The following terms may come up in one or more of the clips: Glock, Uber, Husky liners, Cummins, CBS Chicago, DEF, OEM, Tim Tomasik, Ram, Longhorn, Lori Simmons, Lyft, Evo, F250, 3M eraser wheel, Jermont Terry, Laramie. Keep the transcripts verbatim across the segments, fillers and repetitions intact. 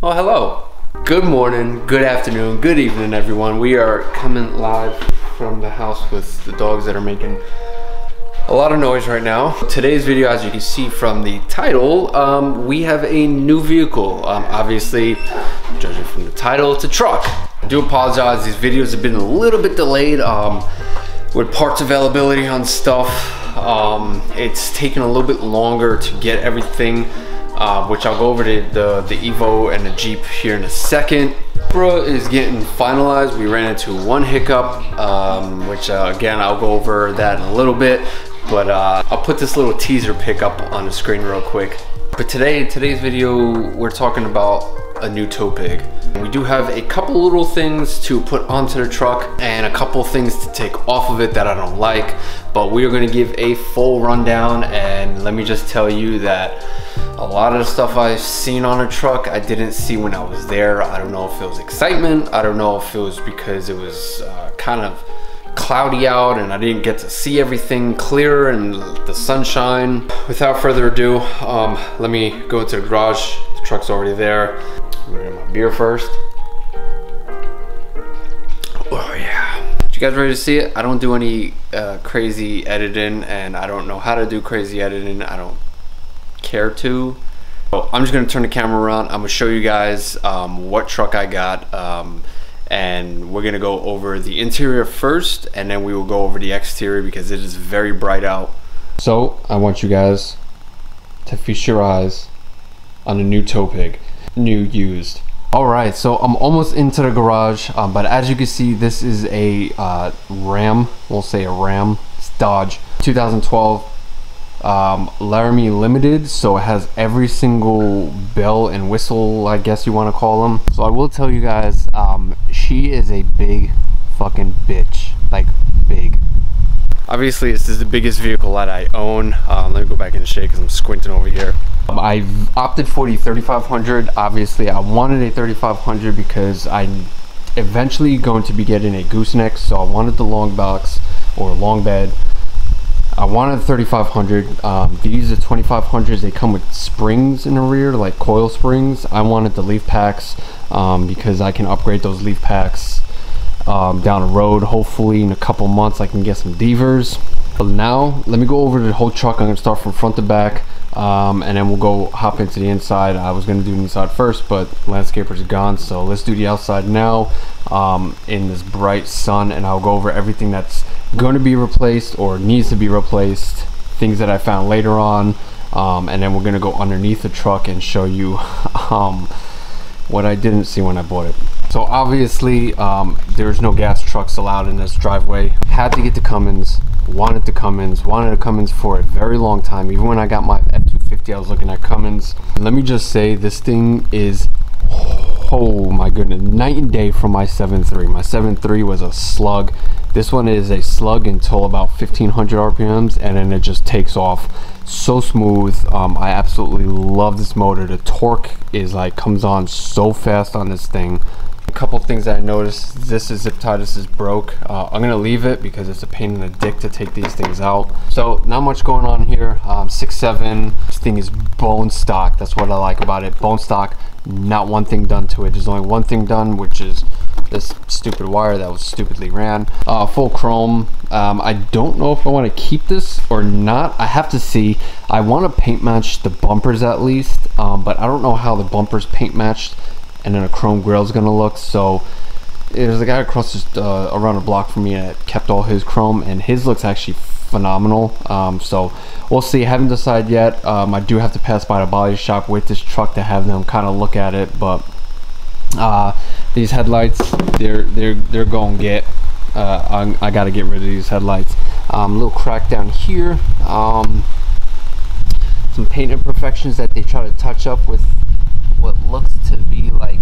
Oh, hello. Good morning, good afternoon, good evening, everyone. We are coming live from the house with the dogs that are making a lot of noise right now. Today's video, as you can see from the title, um, we have a new vehicle. Um, obviously, judging from the title, it's a truck. I do apologize, these videos have been a little bit delayed um, with parts availability on stuff. Um, it's taken a little bit longer to get everything, uh, which I'll go over to the, the E V O and the Jeep here in a second. Bro is getting finalized. We ran into one hiccup, um, which uh, again, I'll go over that in a little bit. But uh, I'll put this little teaser pickup on the screen real quick. But today, today's video, we're talking about a new tow pig. We do have a couple little things to put onto the truck and a couple things to take off of it that I don't like, but we are going to give a full rundown. And let me just tell you that a lot of the stuff I've seen on a truck I didn't see when I was there. I don't know if it was excitement, I don't know if it was because it was uh, kind of cloudy out and I didn't get to see everything clear and the sunshine. Without further ado, um, let me go into the garage. The truck's already there. I'm gonna get my beer first. Oh yeah. You guys ready to see it? I don't do any uh, crazy editing, and I don't know how to do crazy editing. I don't care to. So I'm just gonna turn the camera around. I'm gonna show you guys um, what truck I got. Um, and we're gonna go over the interior first, and then we will go over the exterior because it is very bright out. So I want you guys to feast your eyes on a new tow pig, new used. All right, so I'm almost into the garage, um, but as you can see, this is a uh, Ram, we'll say a Ram, it's Dodge, two thousand twelve um, Laramie Limited, so it has every single bell and whistle, I guess you wanna call them. So I will tell you guys, um, she is a big fucking bitch, like big. Obviously, this is the biggest vehicle that I own. Um, let me go back in the shade because I'm squinting over here. Um, I opted for the thirty-five hundred. Obviously, I wanted a thirty-five hundred because I'm eventually going to be getting a gooseneck, so I wanted the long box or long bed. I wanted the thirty-five hundred. Um, these are twenty-five hundreds. They come with springs in the rear, like coil springs. I wanted the leaf packs um, because I can upgrade those leaf packs Um, down the road. Hopefully in a couple months I can get some devers. But now let me go over the whole truck. I'm gonna start from front to back, um, and then we'll go hop into the inside. I was gonna do the inside first, but landscapers are gone, so let's do the outside now, um, in this bright sun, and I'll go over everything that's gonna be replaced or needs to be replaced, things that I found later on, um, and then we're gonna go underneath the truck and show you um, what I didn't see when I bought it. So obviously, um, there's no gas trucks allowed in this driveway. Had to get the Cummins, wanted the Cummins, wanted a Cummins for a very long time. Even when I got my F two fifty, I was looking at Cummins. Let me just say, this thing is, oh my goodness, night and day from my seven three. My seven three was a slug. This one is a slug until about fifteen hundred R P Ms, and then it just takes off so smooth. um, I absolutely love this motor. The torque is like, comes on so fast on this thing. A couple things that I noticed, this is zip tie, this is broke. Uh, I'm gonna leave it because it's a pain in the dick to take these things out. So not much going on here. Um, six seven, this thing is bone stock. That's what I like about it, bone stock. Not one thing done to it. There's only one thing done, which is this stupid wire that was stupidly ran. Uh, full chrome. Um, I don't know if I want to keep this or not. I have to see. I want to paint match the bumpers at least, um, but I don't know how the bumpers paint matched, and then a chrome grille is going to look. So there's a guy across the, uh, around a block from me that kept all his chrome, and his looks actually phenomenal. Um, so we'll see. Haven't decided yet. Um, I do have to pass by the body shop with this truck to have them kind of look at it, but uh these headlights, they're they're they're gonna get uh I, I gotta get rid of these headlights. Um little crack down here, um some paint imperfections that they try to touch up with what looks to be like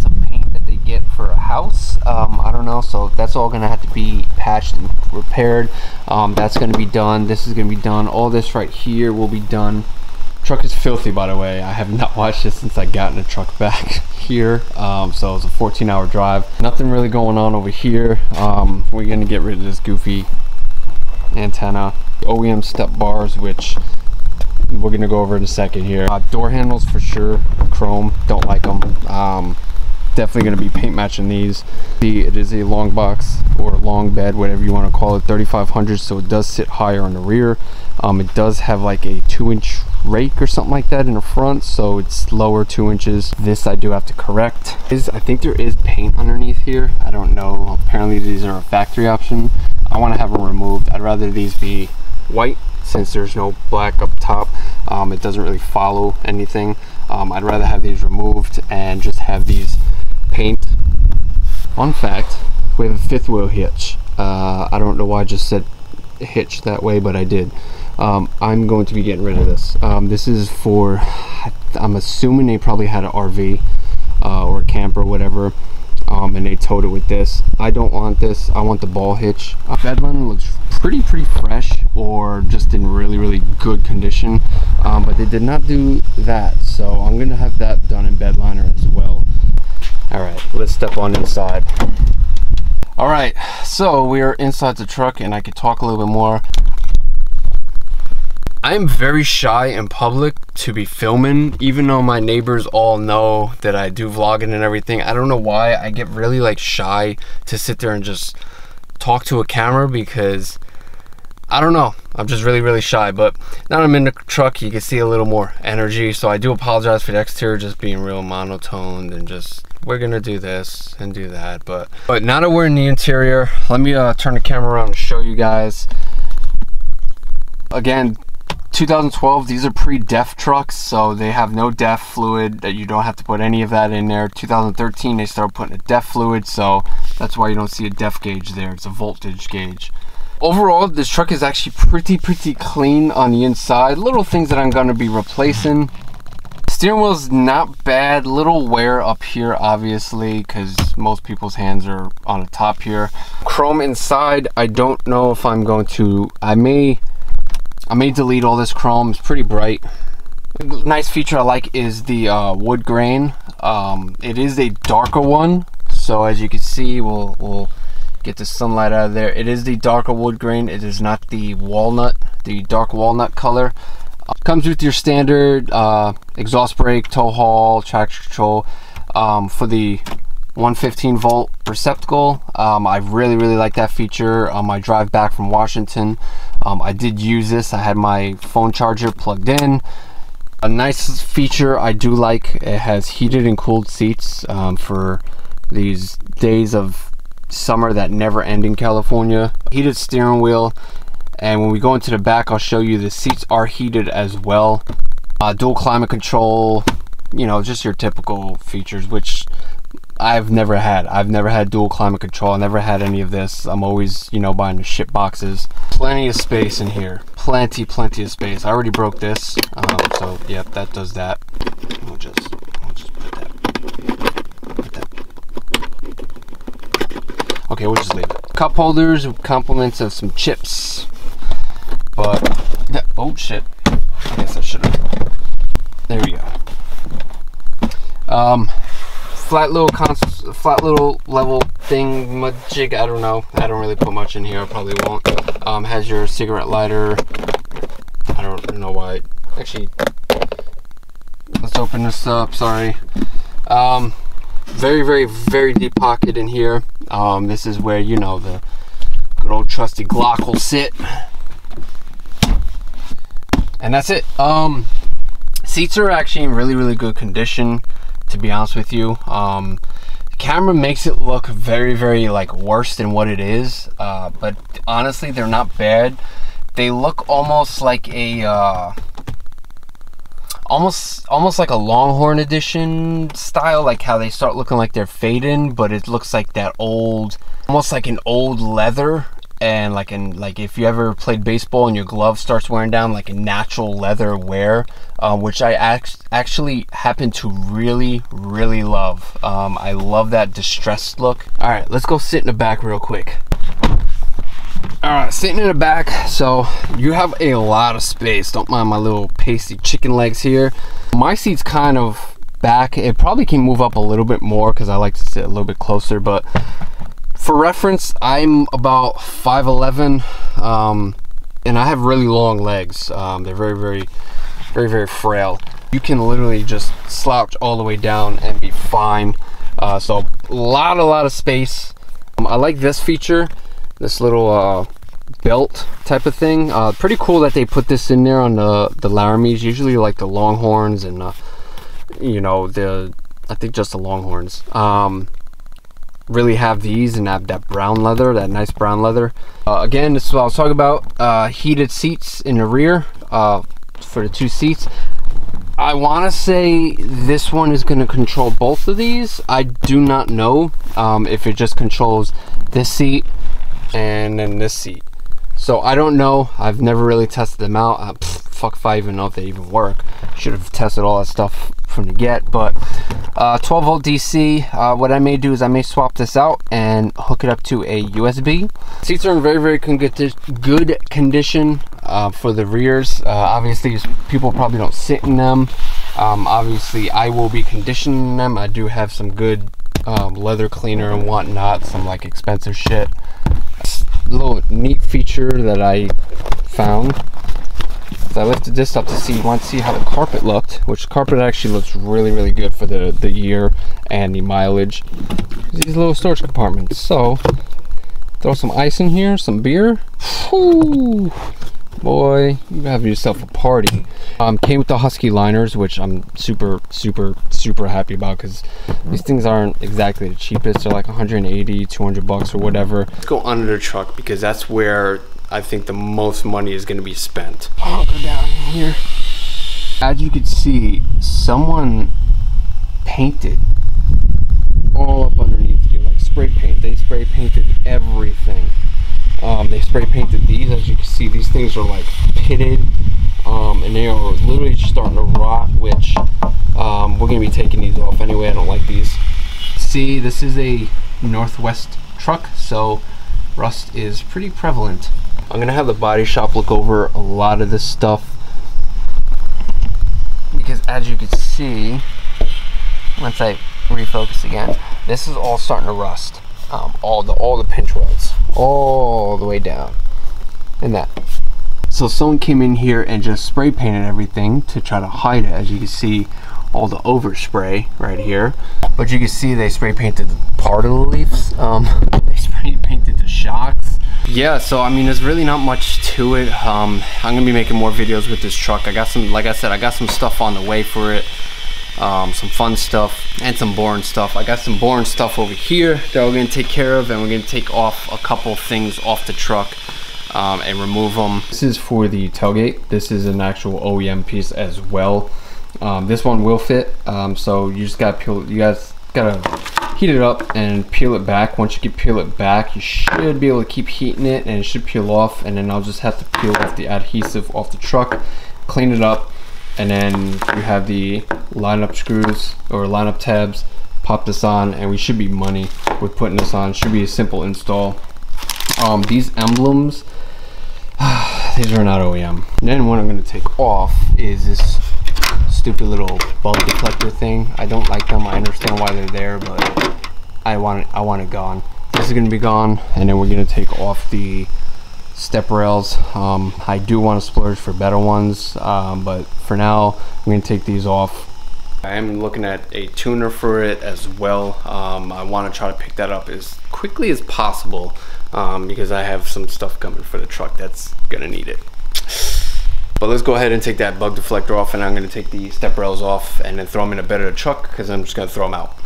some paint that they get for a house. um I don't know, so that's all gonna have to be patched and repaired. Um that's gonna be done, this is gonna be done, all this right here will be done. Truck is filthy, by the way. I have not watched this since I got in the truck back here. Um, so it was a fourteen hour drive. Nothing really going on over here. Um, we're gonna get rid of this goofy antenna. The O E M step bars, which we're gonna go over in a second here. Uh, door handles for sure, chrome, don't like them. Um, definitely gonna be paint matching these. The, it is a long box or long bed, whatever you wanna call it, thirty-five hundred, so it does sit higher on the rear. Um, it does have like a two inch rake or something like that in the front, so it's lower two inches. This I do have to correct. Is I think there is paint underneath here, I don't know. Apparently these are a factory option. I want to have them removed. I'd rather these be white since there's no black up top. Um, it doesn't really follow anything. um, I'd rather have these removed and just have these paint. Fun fact, we have a fifth wheel hitch. uh, I don't know why I just said hitch that way, but I did. um, I'm going to be getting rid of this. Um, this is for, I'm assuming they probably had an R V uh, or a camper, whatever, um, and they towed it with this. I don't want this, I want the ball hitch. Uh, bed liner looks pretty pretty fresh or just in really really good condition, um, but they did not do that, so I'm gonna have that done in bed liner as well. Alright, let's step on inside. All right, so we are inside the truck and I could talk a little bit more. I am very shy in public to be filming, even though my neighbors all know that I do vlogging and everything. I don't know why I get really like shy to sit there and just talk to a camera, because I don't know, I'm just really really shy. But now that I'm in the truck, you can see a little more energy, so I do apologize for the exterior just being real monotoned and just, we're gonna do this and do that. But but now that we're in the interior, let me uh, turn the camera around and show you guys. Again, two thousand twelve, these are pre-D E F trucks, so they have no D E F fluid. That you don't have to put any of that in there. two thousand thirteen, they started putting a D E F fluid, so that's why you don't see a D E F gauge there. It's a voltage gauge. Overall, this truck is actually pretty pretty clean on the inside. Little things that I'm gonna be replacing. Steering wheel's not bad, little wear up here obviously because most people's hands are on the top here. Chrome inside, I don't know if I'm going to, I may I may delete all this chrome. It's pretty bright. Nice feature I like is the uh, wood grain. Um, it is a darker one, so as you can see, we'll, we'll get the sunlight out of there. It is the darker wood grain, it is not the walnut, the dark walnut color. Comes with your standard uh, exhaust brake, tow haul, traction control. Um, for the one fifteen volt receptacle, um, I really really like that feature on my drive back from Washington. um, I did use this, I had my phone charger plugged in. A nice feature I do like, it has heated and cooled seats um, for these days of summer that never end in California. Heated steering wheel. And when we go into the back, I'll show you the seats are heated as well. Uh, dual climate control, you know, just your typical features, which I've never had. I've never had dual climate control. I never had any of this. I'm always, you know, buying the shit boxes. Plenty of space in here. Plenty, plenty of space. I already broke this. Um, so, yeah, that does that. We'll just, we'll just put that. Put that. Okay, we'll just leave it. Cup holders with compliments of some chips. But that, oh shit, I guess I should have. There we go. Um, flat little console, flat little level thing, magic. I don't know. I don't really put much in here. I probably won't. Um, has your cigarette lighter. I don't know why. Actually, let's open this up. Sorry. Um, very, very, very deep pocket in here. Um, this is where, you know, the good old trusty Glock will sit. And that's it. Um, seats are actually in really, really good condition, to be honest with you. Um, the camera makes it look very, very like worse than what it is. Uh, but honestly, they're not bad. They look almost like a, uh, almost, almost like a Longhorn edition style, like how they start looking like they're fading, but it looks like that old, almost like an old leather. And like in like if you ever played baseball and your glove starts wearing down, like a natural leather wear, um, which I act actually happen to really really love. um, I love that distressed look. All right, let's go sit in the back real quick. All right, sitting in the back, so you have a lot of space. Don't mind my little pasty chicken legs here. My seat's kind of back, it probably can move up a little bit more because I like to sit a little bit closer. But for reference, I'm about five eleven, um, and I have really long legs. Um, they're very, very very, very frail. You can literally just slouch all the way down and be fine. Uh, so a lot, a lot of space. Um, I like this feature, this little uh, belt type of thing. Uh, pretty cool that they put this in there on the, the Laramies, usually like the Longhorns and uh, you know, the, I think just the Longhorns. Um, really have these and have that brown leather, that nice brown leather. Uh, again, this is what I was talking about, uh, heated seats in the rear uh, for the two seats. I want to say this one is going to control both of these. I do not know um, if it just controls this seat and then this seat. So I don't know. I've never really tested them out. Uh, pff, fuck if I even know if they even work. Should have tested all that stuff from the get. But uh, twelve volt D C. Uh, what I may do is I may swap this out and hook it up to a U S B. Seats are in very, very con good condition uh, for the rears. Uh, obviously, people probably don't sit in them. Um, obviously, I will be conditioning them. I do have some good um, leather cleaner and whatnot. Some like expensive shit. Little neat feature that I found. So I lifted this up to see want to see how the carpet looked, which carpet actually looks really, really good for the the year and the mileage. These little storage compartments. So throw some ice in here, some beer. Whew, boy, you have yourself a party. Um, came with the Husky liners, which I'm super, super, super happy about because these things aren't exactly the cheapest. They're like one hundred eighty, two hundred bucks or whatever. Let's go under the truck because that's where I think the most money is going to be spent. I'll go down here. As you can see, someone painted all up underneath you, like spray paint. They spray painted everything. Um, they spray painted these. As you can see, these things are like pitted, um, and they are literally starting to rot, which um, we're gonna be taking these off anyway. I don't like these. See, this is a Northwest truck, so rust is pretty prevalent. I'm gonna have the body shop look over a lot of this stuff because as you can see, once I refocus again, this is all starting to rust. Um, all the all the pinch welds all the way down and that. So someone came in here and just spray painted everything to try to hide it. As you can see, all the overspray right here, but you can see they spray painted part of the leaves. Um, they spray painted the shocks. Yeah, so I mean, there's really not much to it. Um, I'm gonna be making more videos with this truck. I got some, like I said, I got some stuff on the way for it. Um, some fun stuff and some boring stuff. I got some boring stuff over here that we're gonna take care of, and we're gonna take off a couple things off the truck um, and remove them. This is for the tailgate. This is an actual O E M piece as well. Um, this one will fit, um, so you just gotta peel. You guys gotta heat it up and peel it back. Once you can peel it back, you should be able to keep heating it, and it should peel off. And then I'll just have to peel off the adhesive off the truck, clean it up. And then you have the line-up screws or line-up tabs. Pop this on, and we should be money with putting this on. Should be a simple install. Um, these emblems, these are not O E M. And then what I'm going to take off is this stupid little bulb deflector thing. I don't like them. I understand why they're there, but I want it. I want it gone. This is going to be gone, and then we're going to take off the step rails. um, I do want to splurge for better ones, um, but for now I'm going to take these off. I am looking at a tuner for it as well. um, I want to try to pick that up as quickly as possible um, because I have some stuff coming for the truck that's gonna need it. But let's go ahead and take that bug deflector off, and I'm going to take the step rails off and then throw them in a bed of the truck because I'm just going to throw them out.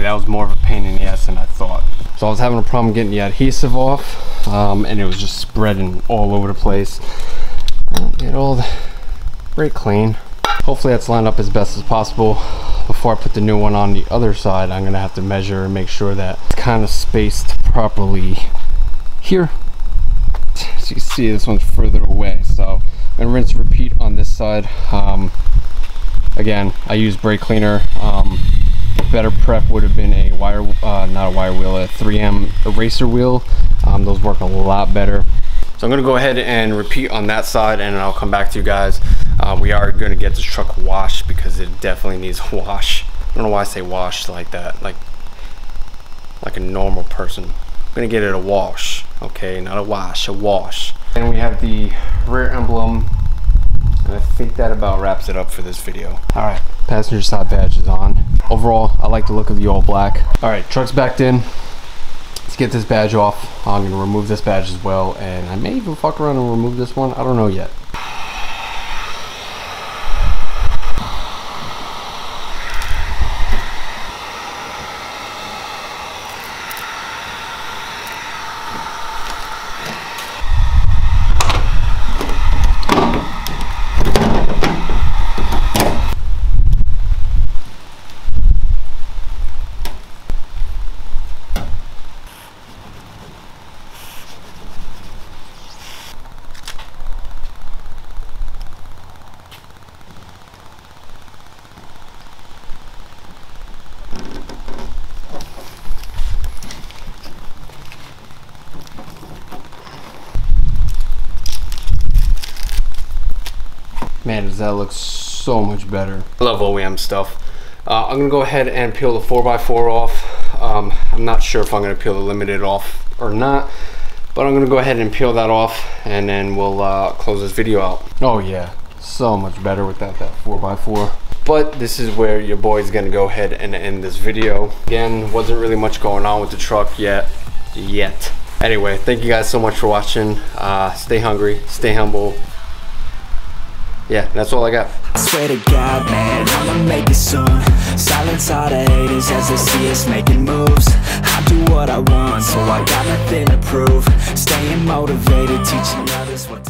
say that was more of a pain in the ass than I thought. So I was having a problem getting the adhesive off, um, and it was just spreading all over the place. Get all the brake clean. Hopefully that's lined up as best as possible. Before I put the new one on the other side, I'm gonna have to measure and make sure that it's kind of spaced properly here. As you can see, this one's further away, so I'm gonna rinse and repeat on this side. Um, again, I use brake cleaner. Um, better prep would have been a wire, uh, not a wire wheel, a three M eraser wheel. Um, those work a lot better. So I'm gonna go ahead and repeat on that side, and I'll come back to you guys. Uh, we are gonna get this truck washed because it definitely needs a wash. I don't know why I say washed like that, like like a normal person. I'm gonna get it a wash, okay? Not a wash, a wash. And we have the rear emblem, and I think that about wraps it up for this video. All right, passenger side badge is on. Overall, I like the look of the all black. All right, truck's backed in. Let's get this badge off. I'm gonna remove this badge as well, and I may even fuck around and remove this one. I don't know yet. Man, does that look so much better. I love O E M stuff. Uh, I'm gonna go ahead and peel the four by four off. Um, I'm not sure if I'm gonna peel the Limited off or not, but I'm gonna go ahead and peel that off, and then we'll uh, close this video out. Oh yeah, so much better without that four by four. But this is where your boy's gonna go ahead and end this video. Again, wasn't really much going on with the truck yet, yet. Anyway, thank you guys so much for watching. Uh, stay hungry, stay humble. Yeah, that's all I got. I swear to God, man, I'ma make it soon. Silence all the haters as they see us making moves. I do what I want, so I got nothing to prove. Staying motivated, teaching others what to do.